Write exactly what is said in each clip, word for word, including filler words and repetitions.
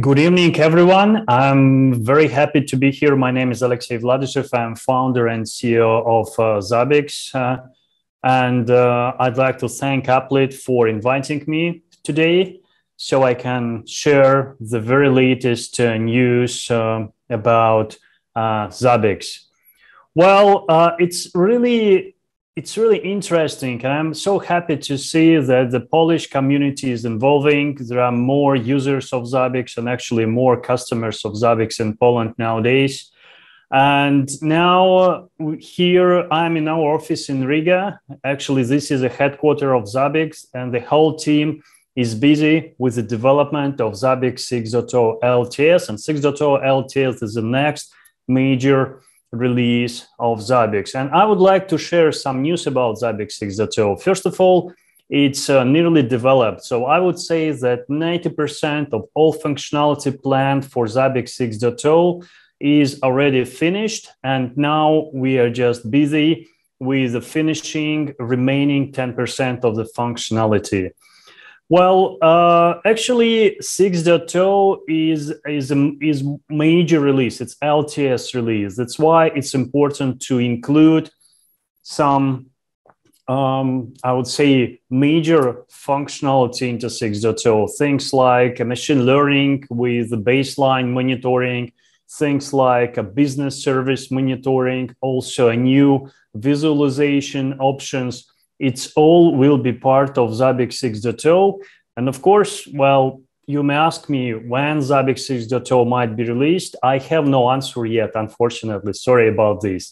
Good evening, everyone. I'm very happy to be here. My name is Alexei Vladishev. I'm founder and C E O of uh, Zabbix. Uh, and uh, I'd like to thank Aplitt for inviting me today so I can share the very latest uh, news uh, about uh, Zabbix. Well, uh, it's really... It's really interesting, and I'm so happy to see that the Polish community is evolving. There are more users of Zabbix and actually more customers of Zabbix in Poland nowadays. And now here I'm in our office in Riga. Actually, this is a headquarter of Zabbix, and the whole team is busy with the development of Zabbix six point oh L T S. And six point oh L T S is the next major release of Zabbix, and I would like to share some news about Zabbix six point oh. First of all, it's uh, nearly developed, so I would say that ninety percent of all functionality planned for Zabbix six point oh is already finished, and now we are just busy with the finishing remaining ten percent of the functionality. Well, uh, actually, six point oh is is a, is major release. It's L T S release. That's why it's important to include some, um, I would say, major functionality into six point oh. Things like machine learning with the baseline monitoring, things like a business service monitoring, also a new visualization options. It's all will be part of Zabbix six point oh. And of course, well, you may ask me when Zabbix six point oh might be released. I have no answer yet, unfortunately. Sorry about this.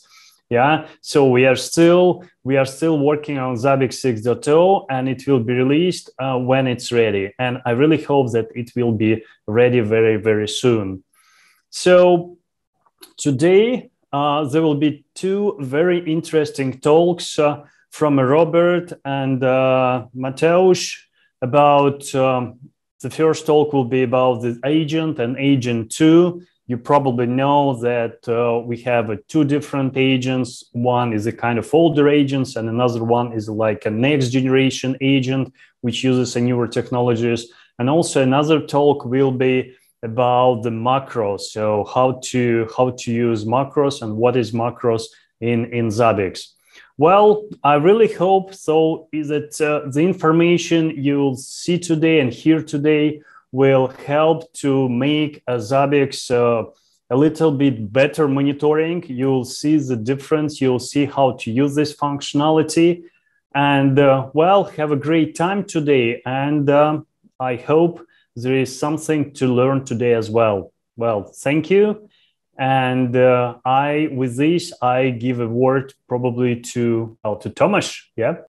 Yeah. So we are still we are still working on Zabbix six point oh, and it will be released uh, when it's ready. And I really hope that it will be ready very, very soon. So today uh, there will be two very interesting talks Uh, from Robert and uh, Mateusz about, um, the first talk will be about the agent and agent two. You probably know that uh, we have uh, two different agents. One is a kind of older agents, and another one is like a next generation agent, which uses a newer technologies. And also another talk will be about the macros. So how to, how to use macros and what is macros in, in Zabbix. Well, I really hope so that uh, the information you'll see today and hear today will help to make a Zabbix uh, a little bit better monitoring. You'll see the difference. You'll see how to use this functionality. And uh, well, have a great time today. And uh, I hope there is something to learn today as well. Well, thank you. And uh, I, with this, I give a word probably to, oh, to Tomasz, yeah?